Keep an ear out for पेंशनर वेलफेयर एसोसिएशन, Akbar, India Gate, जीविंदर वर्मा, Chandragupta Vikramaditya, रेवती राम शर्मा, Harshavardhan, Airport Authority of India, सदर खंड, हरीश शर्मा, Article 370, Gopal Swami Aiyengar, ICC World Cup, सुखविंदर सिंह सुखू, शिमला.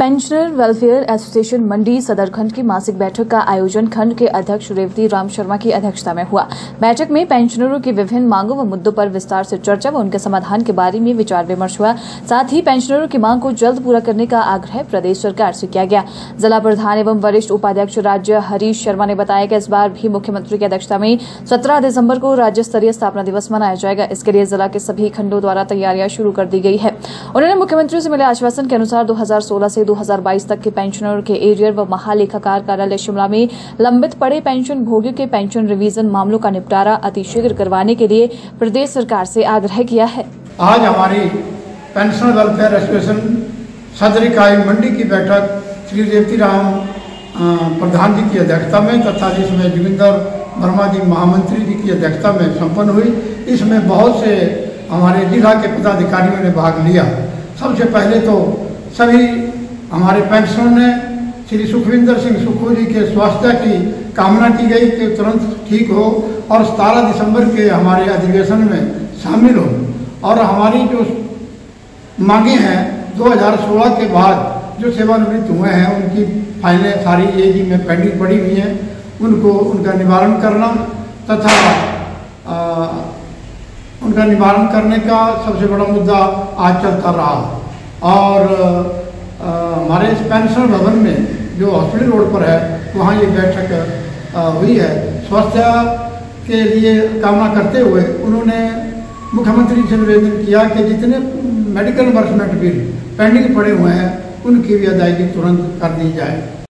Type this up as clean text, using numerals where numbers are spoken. पेंशनर वेलफेयर एसोसिएशन Mandi सदर खंड की मासिक बैठक का आयोजन खंड के अध्यक्ष रेवती राम शर्मा की अध्यक्षता में हुआ। बैठक में पेंशनरों की विभिन्न मांगों व मुद्दों पर विस्तार से चर्चा व उनके समाधान के बारे में विचार विमर्श हुआ। साथ ही पेंशनरों की मांग को जल्द पूरा करने का आग्रह प्रदेश सरकार से किया गया। जिला प्रधान एवं वरिष्ठ उपाध्यक्ष राज्य हरीश शर्मा ने बताया कि इस बार भी मुख्यमंत्री की अध्यक्षता में 17 दिसंबर को राज्य स्तरीय स्थापना दिवस मनाया जाएगा। इसके लिए जिला के सभी खंडों द्वारा तैयारियां शुरू कर दी गई है। उन्होंने मुख्यमंत्री से मिले आश्वासन के अनुसार 2016 से 2022 तक के पेंशनरों के एरियर व महालेखाकार कार्यालय शिमला में लंबित पड़े पेंशन भोगियों के पेंशन रिवीजन मामलों का निपटारा अतिशीघ्र करवाने के लिए प्रदेश सरकार से आग्रह किया है। आज हमारी पेंशनर वेलफेयर एसोसिएशन सदर इकाई मंडी की बैठक श्री रेवती राम प्रधान जी की अध्यक्षता में तथा जिसमें जीविंदर वर्मा जी महामंत्री जी की अध्यक्षता में संपन्न हुई। इसमें बहुत से हमारे जिला के पदाधिकारियों ने भाग लिया। सबसे पहले तो सभी हमारे पेंशनर ने श्री सुखविंदर सिंह सुखू जी के स्वास्थ्य की कामना की गई कि तुरंत ठीक हो और 17 दिसंबर के हमारे अधिवेशन में शामिल हो। और हमारी जो मांगे हैं 2016 के बाद जो सेवानिवृत्त हुए हैं उनकी फाइलें सारी एजी में पेंडिंग पड़ी हुई हैं, उनका निवारण करना तथा उनका निवारण करने का सबसे बड़ा मुद्दा आज चलता रहा। और हमारे इस पेंशन भवन में जो हॉस्पिटल रोड पर है वहाँ ये बैठक हुई है। स्वास्थ्य के लिए कामना करते हुए उन्होंने मुख्यमंत्री से निवेदन किया कि जितने मेडिकल रिमबर्समेंट बिल पेंडिंग पड़े हुए हैं उनकी भी अदायगी तुरंत कर दी जाए।